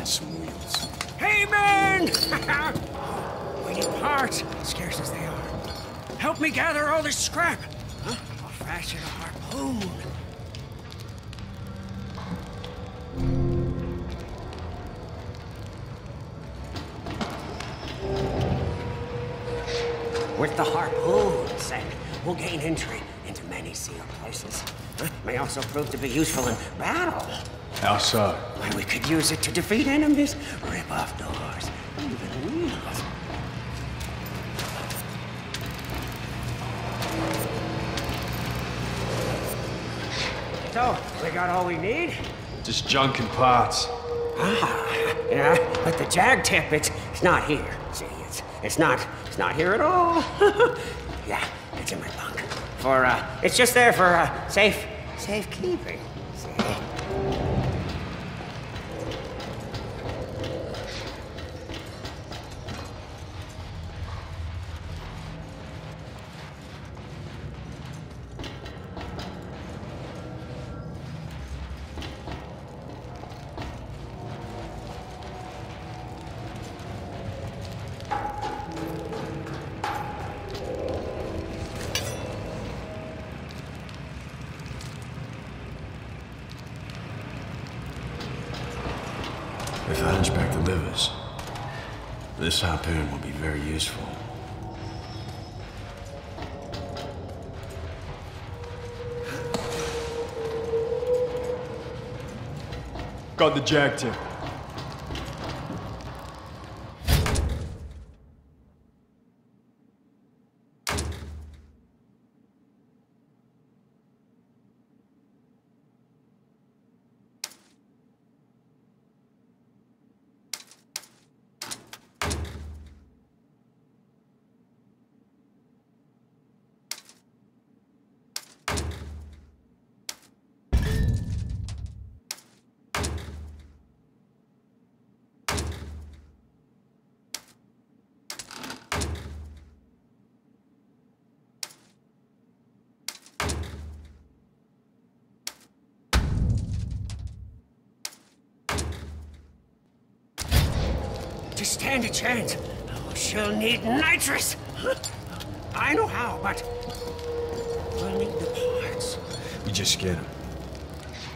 has some wheels. Hey, man! We need parts, scarce as they are. Help me gather all this scrap. Huh? I'll fashion a harpoon. With the harpoons, we'll gain entry into many sealed places. May also prove to be useful in battle. How so? Why, we could use it to defeat enemies, rip off doors, even wheels. So, we got all we need? Just junk and parts. Ah, yeah, but the jag tip, it's not here. See, it's not here at all. Yeah, it's in my bunk. For, it's just there for, safekeeping. If the hunchback delivers, this harpoon will be very useful. Got the jag tip. To stand a chance, oh, she'll need nitrous. I know how, but we'll need the parts. You just get them.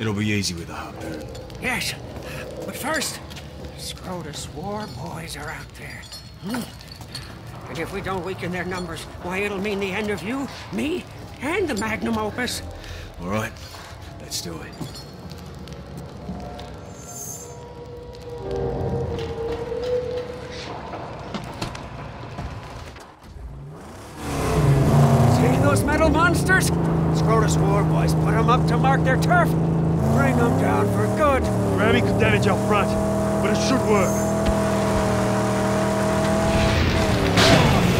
It'll be easy with a harpoon. Yes, but first, Scrotus War Boys are out there. And if we don't weaken their numbers, why, it'll mean the end of you, me, and the Magnum Opus. All right, let's do it. Monsters? Scrotus War Boys put them up to mark their turf. Bring them down for good. Ramming could damage our front, but it should work.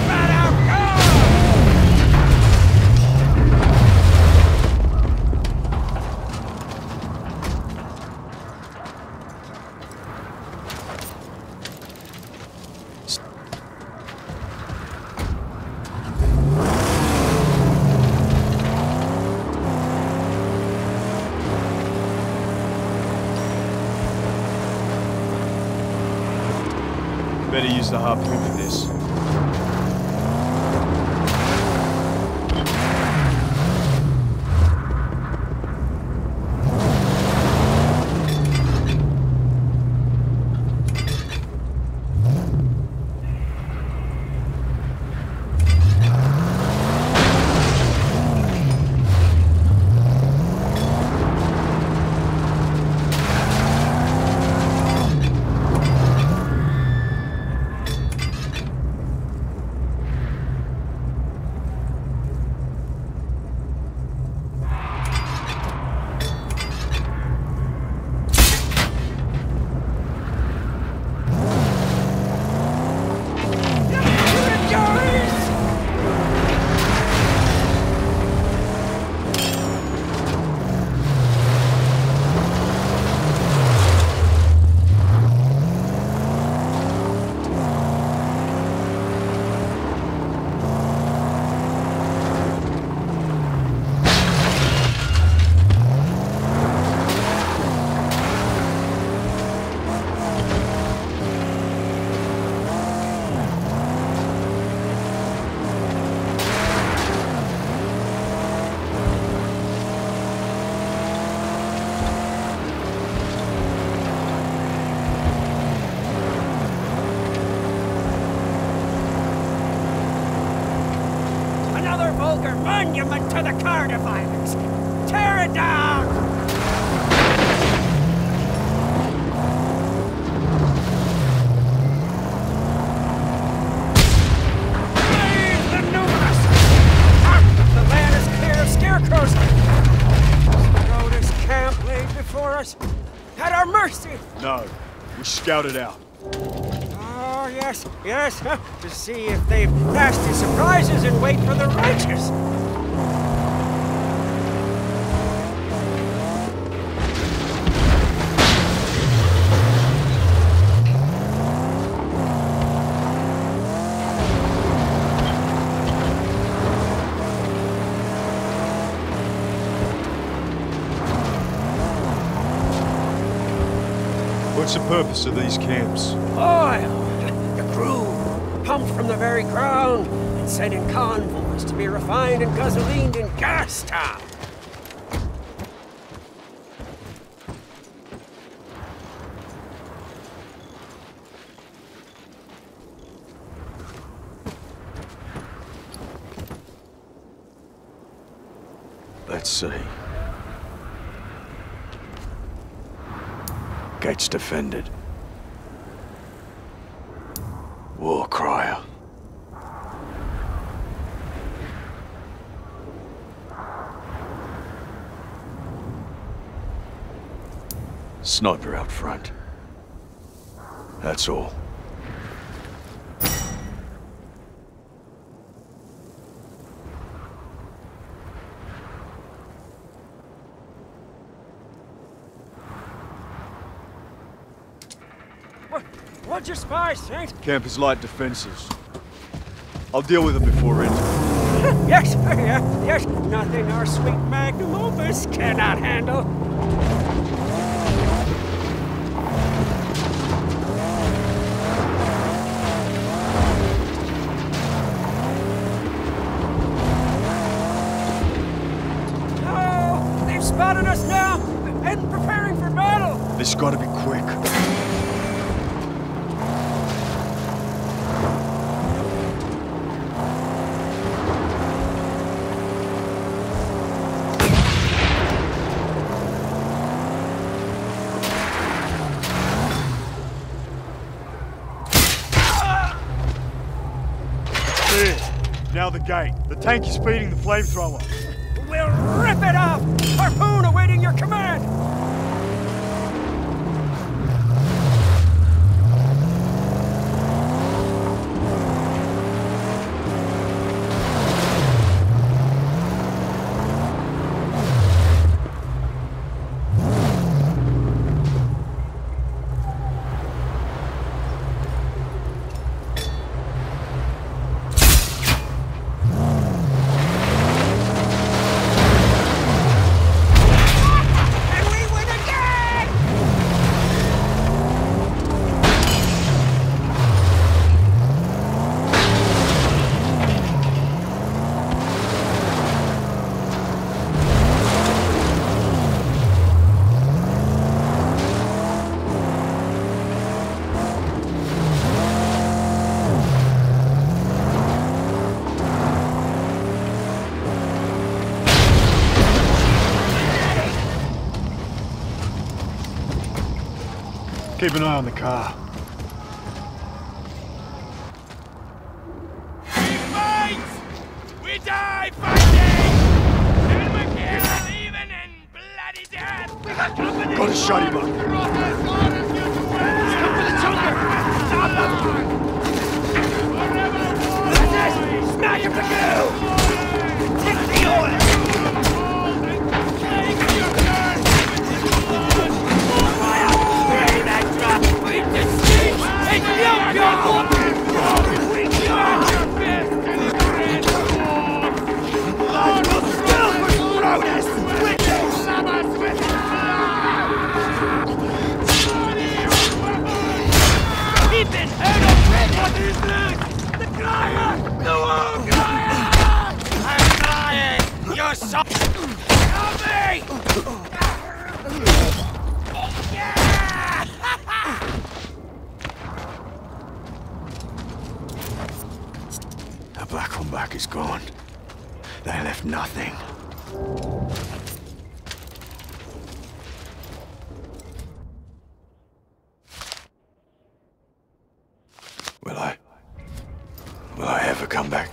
Right out, go! Better use the harpoon for this. vulgar monument to the Carter violence. Tear it down! At our mercy! No, we scouted out. Oh, yes, yes, to see if they've nasty surprises and wait for the righteous. What's the purpose of these camps? Oil! The crude, pumped from the very ground and sent in convoys to be refined and gasolined in Gas Town. Let's see. Gates defended. War Crier. Sniper out front. That's all. What's your spies, Saint? Camp is light defenses. I'll deal with them before entering. Yes, yes. Nothing our sweet Magnum Opus cannot handle. Oh, they've spotted us now and preparing for battle. This gotta be quick. Now the gate. The tank is feeding the flamethrower. We'll rip it off! Harpoon awaiting your command! Keep an eye on the car. We fight! We die fighting! And we kill even in bloody death! We got company! Go to shut him up! Stop for the chunker! Stop him! That's it! Smash him to kill! Take the oil! Take your turn! The black on back is gone. I left nothing. Will I ever come back?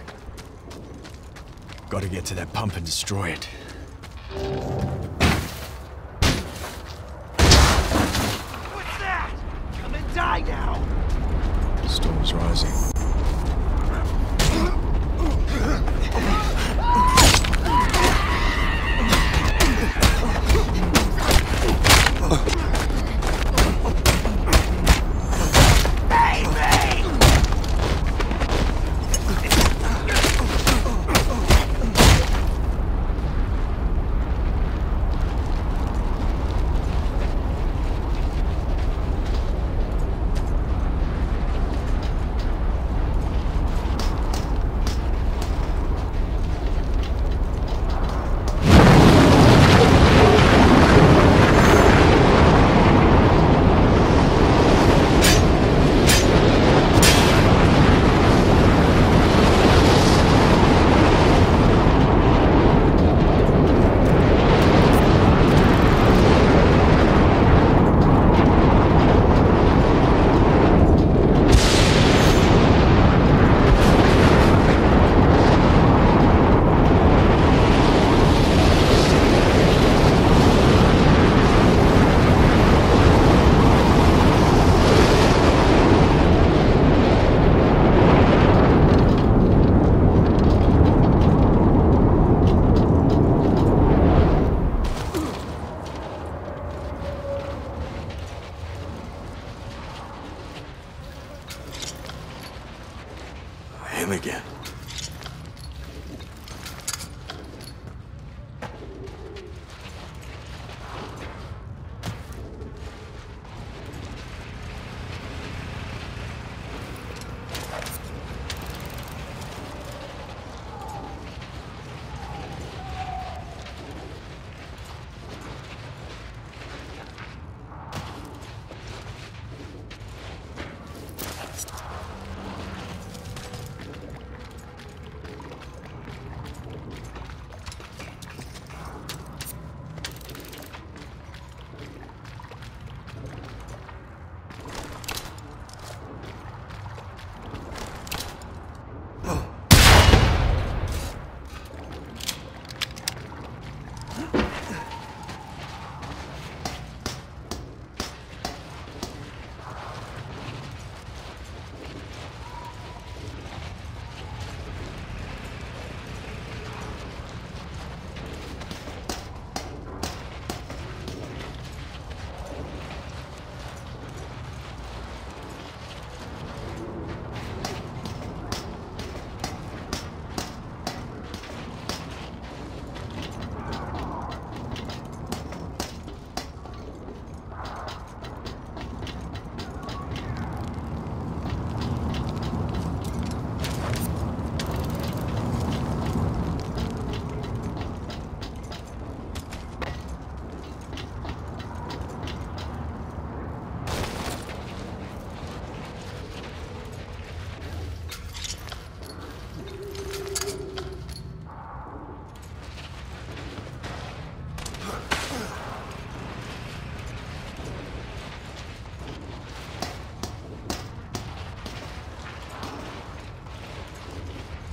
Gotta get to that pump and destroy it. What's that? Come and die now! The storm's rising. Again.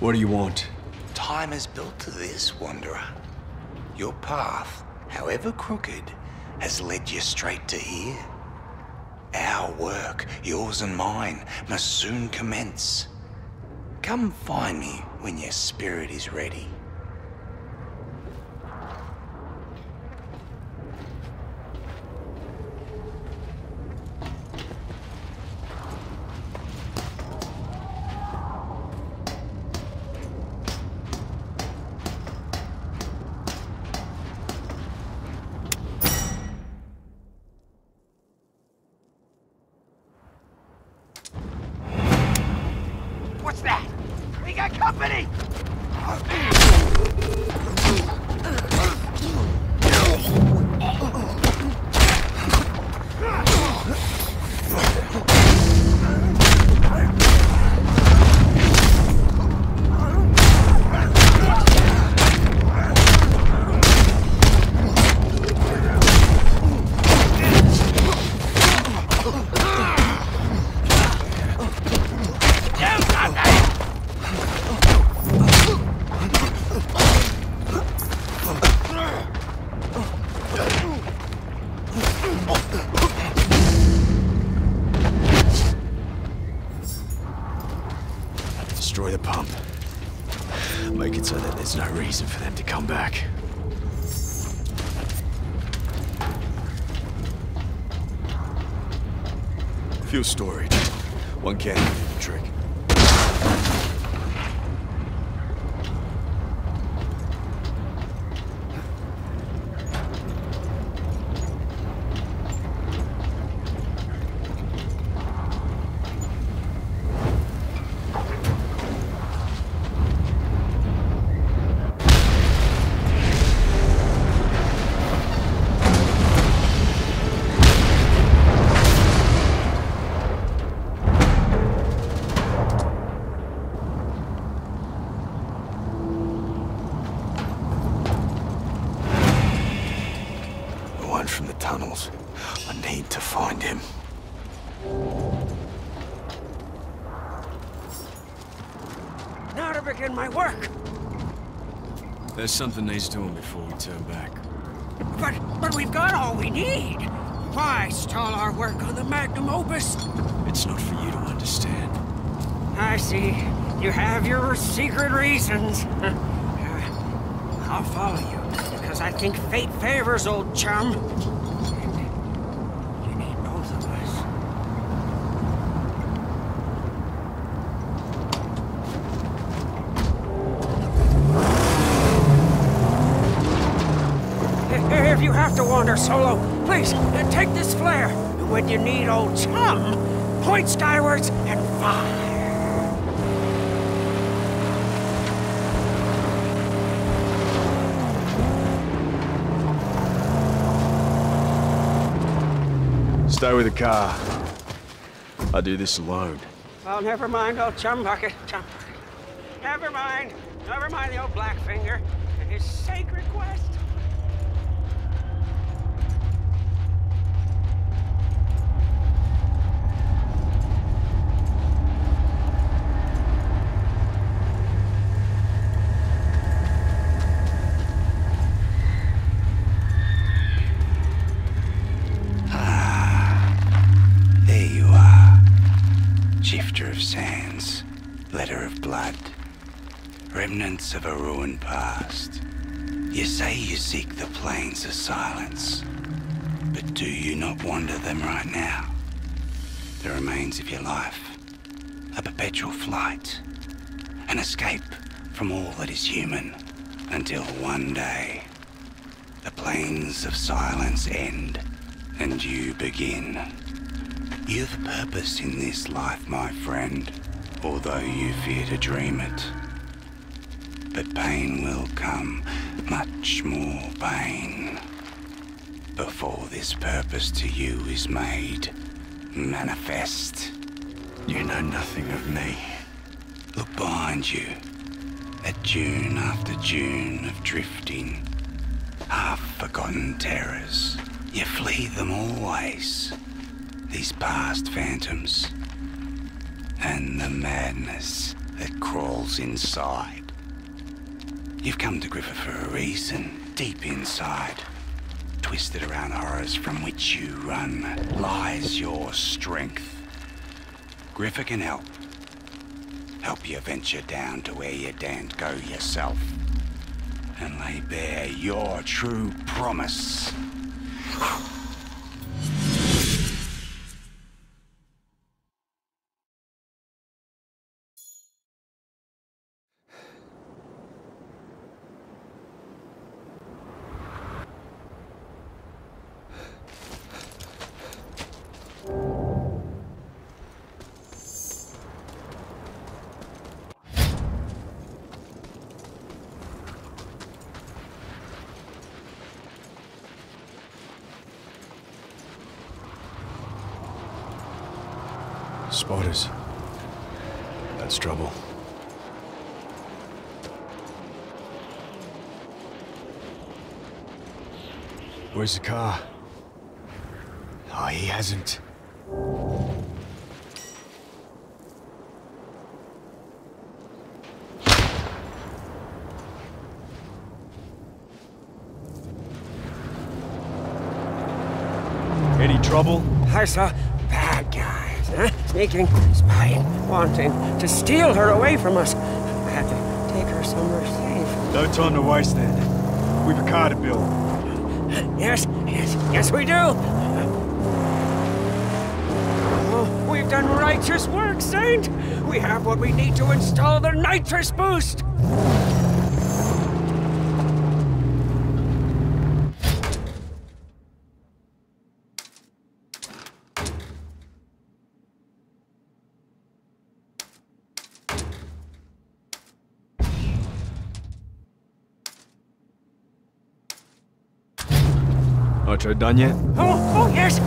What do you want? Time is built to this, Wanderer. Your path, however crooked, has led you straight to here. Our work, yours and mine, must soon commence. Come find me when your spirit is ready. Destroy the pump. Make it so that there's no reason for them to come back. Fuel storage. One can do the trick. There's something needs doing before we turn back. But we've got all we need! Why stall our work on the Magnum Opus? It's not for you to understand. I see. You have your secret reasons. I'll follow you, because I think fate favors, old chum. And you need both of us. Solo, please, take this flare. When you need old chum, point skywards and fire. Stay with the car. I do this alone. Well, never mind old Chumbucket. Never mind. Never mind the old Blackfinger and his sacred quest. Remnants of a ruined past. You say you seek the plains of silence, but do you not wander them right now? The remains of your life, a perpetual flight, an escape from all that is human, until one day, the plains of silence end, and you begin. You have a purpose in this life, my friend, although you fear to dream it. But pain will come, much more pain, before this purpose to you is made manifest. You know nothing of me. Look behind you, at June after June of drifting, half-forgotten terrors. You flee them always, these past phantoms, and the madness that crawls inside. You've come to Griffa for a reason, deep inside. Twisted around horrors from which you run, lies your strength. Griffa can help. Help you venture down to where you daren't go yourself. And lay bare your true promise. Spotters. That's trouble. Where's the car? Oh, he hasn't. Any trouble? I saw bad guys, huh? sneaking, spying, wanting to steal her away from us. I had to take her somewhere safe. No time to waste then. We've a car to build. Yes, we do. Oh, we've done righteous work, Saint. We have what we need to install the nitrous boost. Nitro done yet? Oh, yes,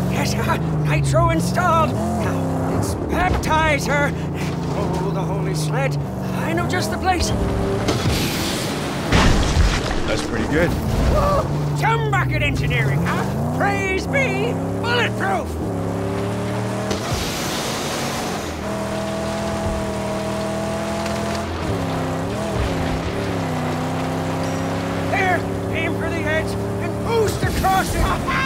nitro installed. Now, let's baptize her. Oh, the holy sled. I know just the place. That's pretty good. Woo! Chumbucket engineering, huh? Praise be bulletproof! There, aim for the edge and boost across it. Ha-ha!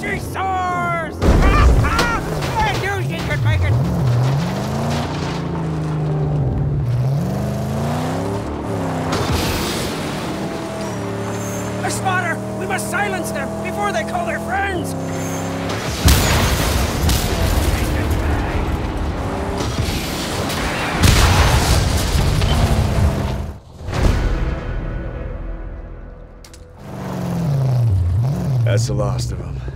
She soars! Ha-ha! I knew she could make it. Spotter! We must silence them before they call their friends! That's the last of them.